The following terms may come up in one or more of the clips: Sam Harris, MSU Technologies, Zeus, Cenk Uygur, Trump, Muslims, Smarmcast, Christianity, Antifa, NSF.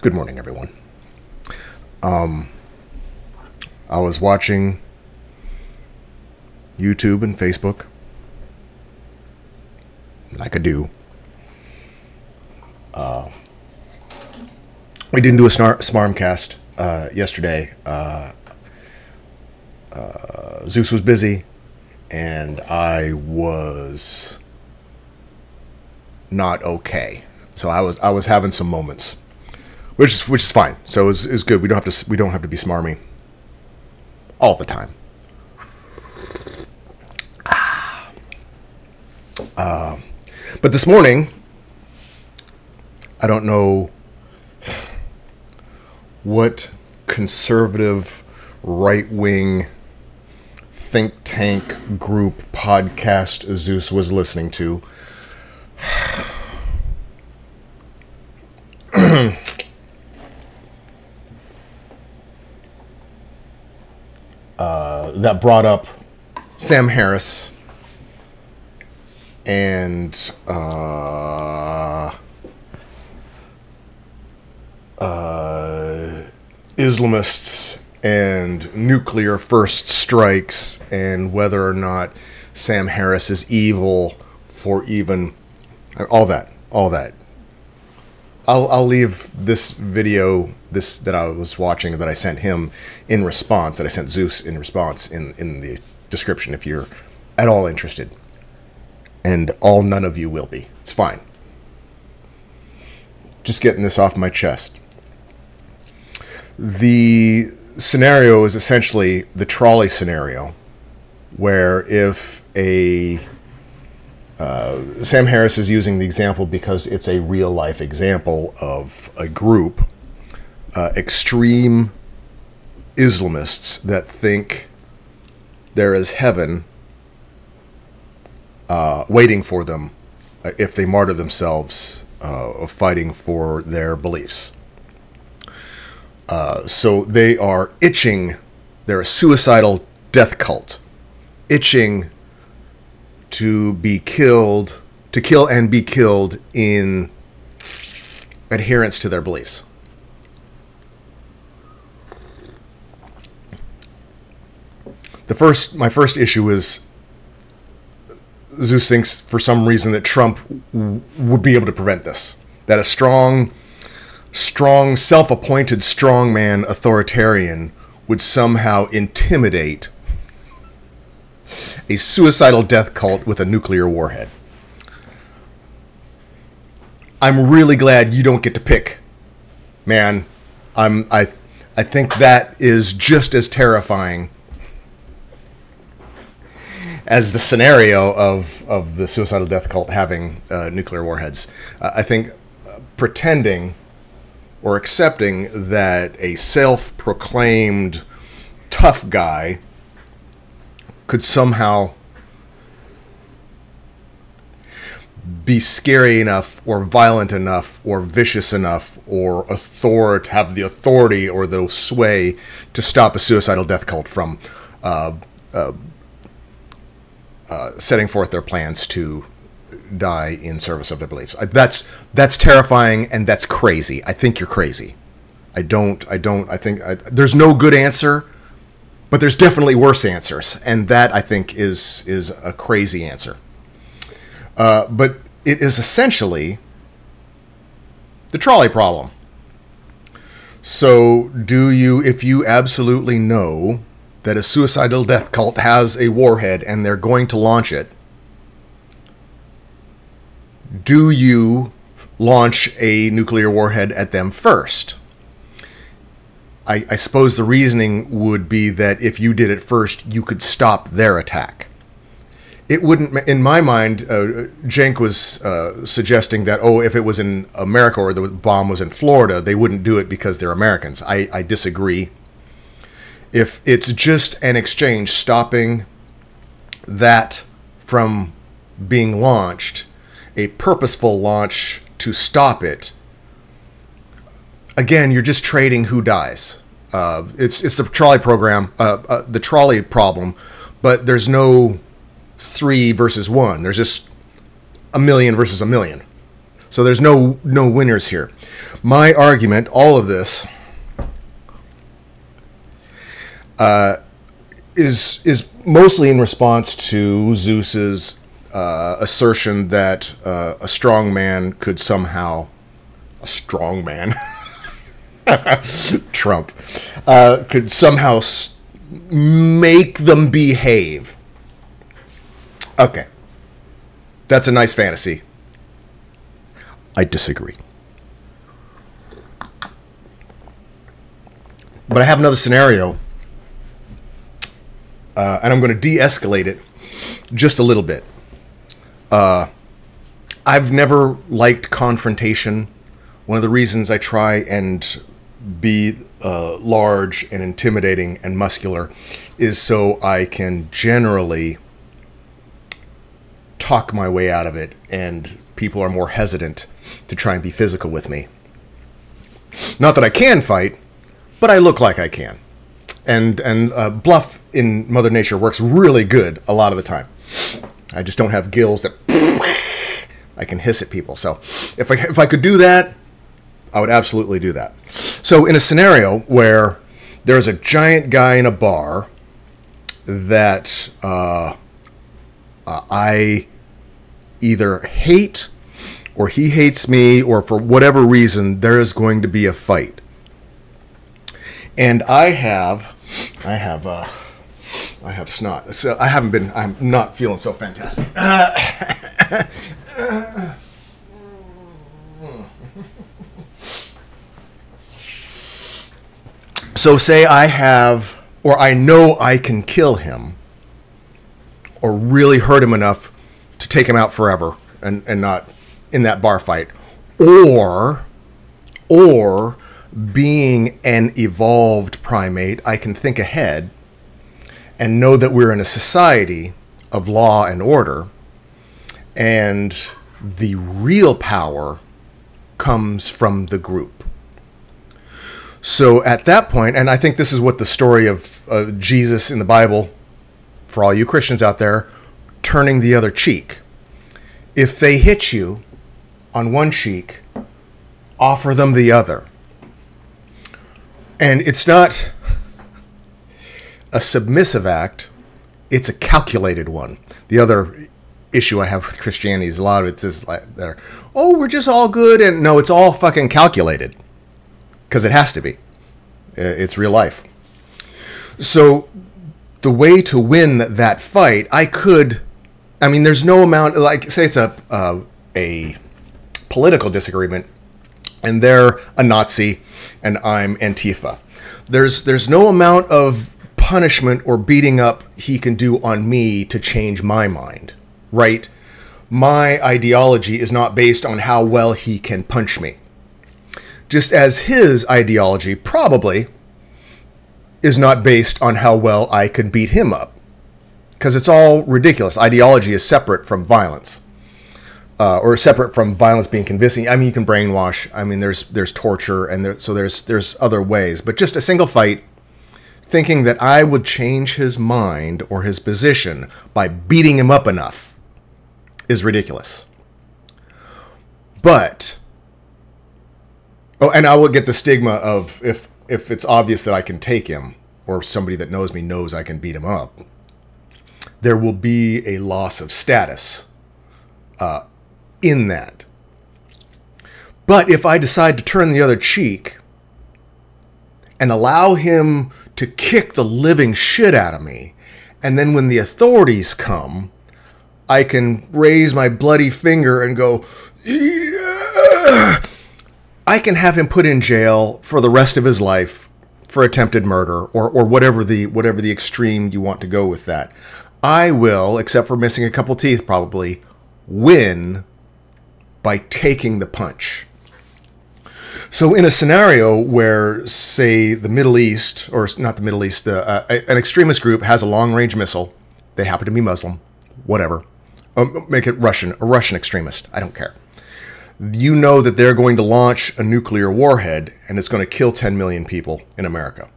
Good morning, everyone. I was watching YouTube and Facebook, like I do. We didn't do a Smarmcast yesterday. Zeus was busy, and I was not okay. So I was having some moments, which is fine. So it was good. We don't have to be smarmy all the time. But this morning, I don't know what conservative right-wing think tank group podcast Zeus was listening to. That brought up Sam Harris and Islamists and nuclear first strikes and whether or not Sam Harris is evil for even all that. I'll leave this video that I was watching that I sent him in response, that I sent Zeus in response in the description if you're at all interested. And none of you will be. It's fine. Just getting this off my chest. The scenario is essentially the trolley scenario, where if a Sam Harris is using the example because it's a real-life example of a group, extreme Islamists that think there is heaven waiting for them if they martyr themselves fighting for their beliefs. So they are itching. They're a suicidal death cult, itching to be killed, to kill and be killed in adherence to their beliefs. My first issue is Zeus thinks for some reason that Trump would be able to prevent this. That a strong, self-appointed strongman authoritarian would somehow intimidate a suicidal death cult with a nuclear warhead. I'm really glad you don't get to pick, man. I think that is just as terrifying as the scenario of the suicidal death cult having nuclear warheads. I think pretending or accepting that a self-proclaimed tough guy could somehow be scary enough or violent enough or vicious enough or have the authority or the sway to stop a suicidal death cult from setting forth their plans to die in service of their beliefs. That's terrifying, and that's crazy. I think you're crazy. I think there's no good answer. But there's definitely worse answers, and that, I think, is a crazy answer. But it is essentially the trolley problem. So if you absolutely know that a suicidal death cult has a warhead and they're going to launch it, do you launch a nuclear warhead at them first? I suppose the reasoning would be that if you did it first, you could stop their attack. It wouldn't, in my mind, Cenk was suggesting that, if it was in America or the bomb was in Florida, they wouldn't do it because they're Americans. I disagree. If it's just an exchange, stopping that from being launched, a purposeful launch to stop it, again, you're just trading who dies. It's the trolley program, the trolley problem, but there's no 3 versus 1. There's just 1,000,000 versus 1,000,000. So there's no winners here. My argument, all of this, is mostly in response to Zeus's assertion that a strong man could somehow, a strong man, Trump, could somehow make them behave. Okay. That's a nice fantasy. I disagree. But I have another scenario, and I'm going to de-escalate it just a little bit. I've never liked confrontation. One of the reasons I try and be large and intimidating and muscular is so I can generally talk my way out of it, and people are more hesitant to try and be physical with me. Not that I can fight, but I look like I can. And bluff in Mother Nature works really good a lot of the time. I just don't have gills that I can hiss at people. So if I could do that, I would absolutely do that. So in a scenario where there's a giant guy in a bar that I either hate, or he hates me, or for whatever reason, there is going to be a fight. And I have snot. So I'm not feeling so fantastic. So say I know I can kill him, or really hurt him enough to take him out forever and not in that bar fight, or being an evolved primate, I can think ahead and know that we're in a society of law and order, and the real power comes from the group. So at that point, and I think this is what the story of Jesus in the Bible, for all you Christians out there, turning the other cheek. If they hit you on one cheek, offer them the other. And it's not a submissive act, it's a calculated one. The other issue I have with Christianity is a lot of it's just like, oh, we're just all good, and no, it's all fucking calculated. Because it has to be. It's real life. So the way to win that fight, I mean, there's no amount, like, say it's a political disagreement, and they're a Nazi, and I'm Antifa. There's no amount of punishment or beating up he can do on me to change my mind, right? My ideology is not based on how well he can punch me. Just as his ideology probably is not based on how well I can beat him up. Because it's all ridiculous. Ideology is separate from violence. Or separate from violence being convincing. I mean, you can brainwash. I mean, there's torture, and there's other ways. But just a single fight, thinking that I would change his mind or his position by beating him up enough is ridiculous. But... oh, and I will get the stigma of if it's obvious that I can take him, or somebody that knows me knows I can beat him up, there will be a loss of status in that. But if I decide to turn the other cheek and allow him to kick the living shit out of me, and then when the authorities come, I can raise my bloody finger and go... I can have him put in jail for the rest of his life for attempted murder, or whatever the extreme you want to go with that. I will, except for missing a couple teeth probably, win by taking the punch. So in a scenario where, say, the Middle East, or not the Middle East, an extremist group has a long-range missile, they happen to be Muslim, whatever, make it Russian, a Russian extremist, I don't care. You know that they're going to launch a nuclear warhead, and it's going to kill 10 million people in America.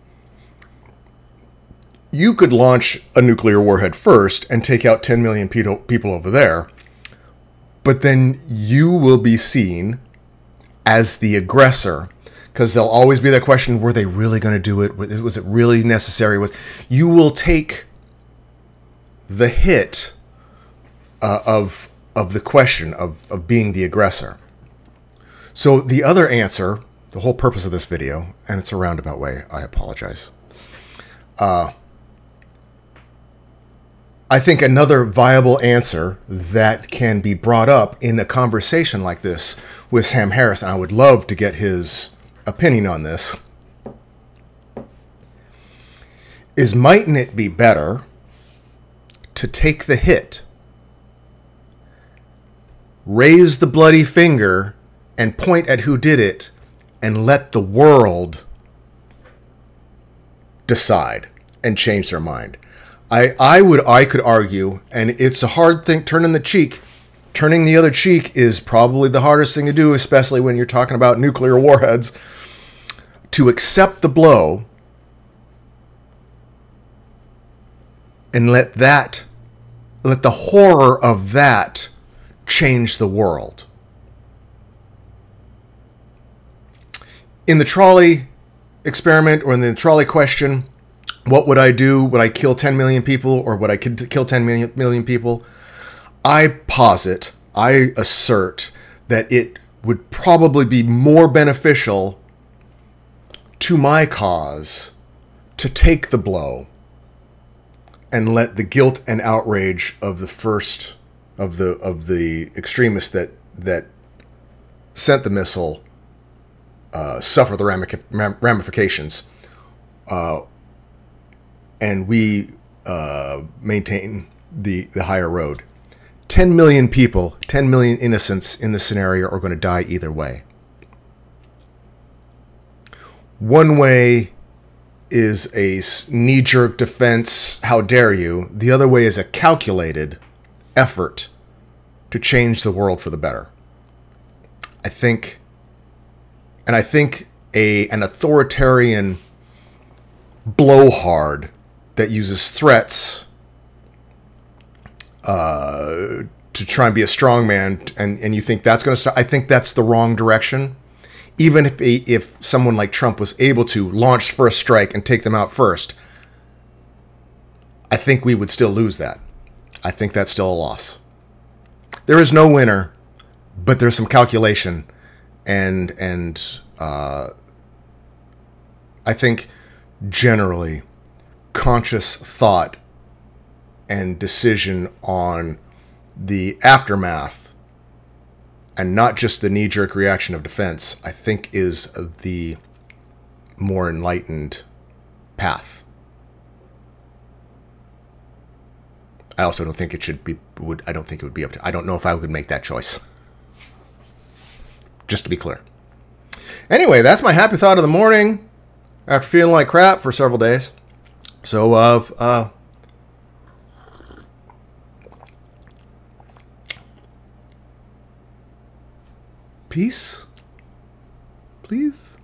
You could launch a nuclear warhead first and take out 10 million people over there, But then you will be seen as the aggressor, because there'll always be that question, were they really going to do it? Was it really necessary? You will take the hit of the question of being the aggressor. So the other answer, the whole purpose of this video, and it's a roundabout way, I apologize. I think another viable answer that can be brought up in a conversation like this with Sam Harris, and I would love to get his opinion on this, is mightn't it be better to take the hit, raise the bloody finger, and point at who did it, and let the world decide and change their mind? I could argue, and it's a hard thing, turning the other cheek is probably the hardest thing to do, especially when you're talking about nuclear warheads, to accept the blow and let the horror of that change the world. In the trolley experiment, or in the trolley question, what would I do? Would I kill 10 million people, or would I kill 10 million people? I assert that it would probably be more beneficial to my cause to take the blow and let the guilt and outrage of the first, of the extremist that sent the missile suffer the ramifications. And we maintain the higher road. 10 million people, 10 million innocents in this scenario are going to die either way. One way is a knee-jerk defense, how dare you. The other way is a calculated effort to change the world for the better. I think an authoritarian blowhard that uses threats to try and be a strong man, and you think that's going to stop? I think that's the wrong direction. Even if someone like Trump was able to launch first strike and take them out first, I think we would still lose that. I think that's still a loss. There is no winner, but there's some calculation, and I think generally conscious thought and decision on the aftermath, and not just the knee-jerk reaction of defense, I think is the more enlightened path. I also don't think it should be, I don't think it would be up to, I don't know if I would make that choice. Just to be clear. Anyway, that's my happy thought of the morning after feeling like crap for several days. So, peace, please.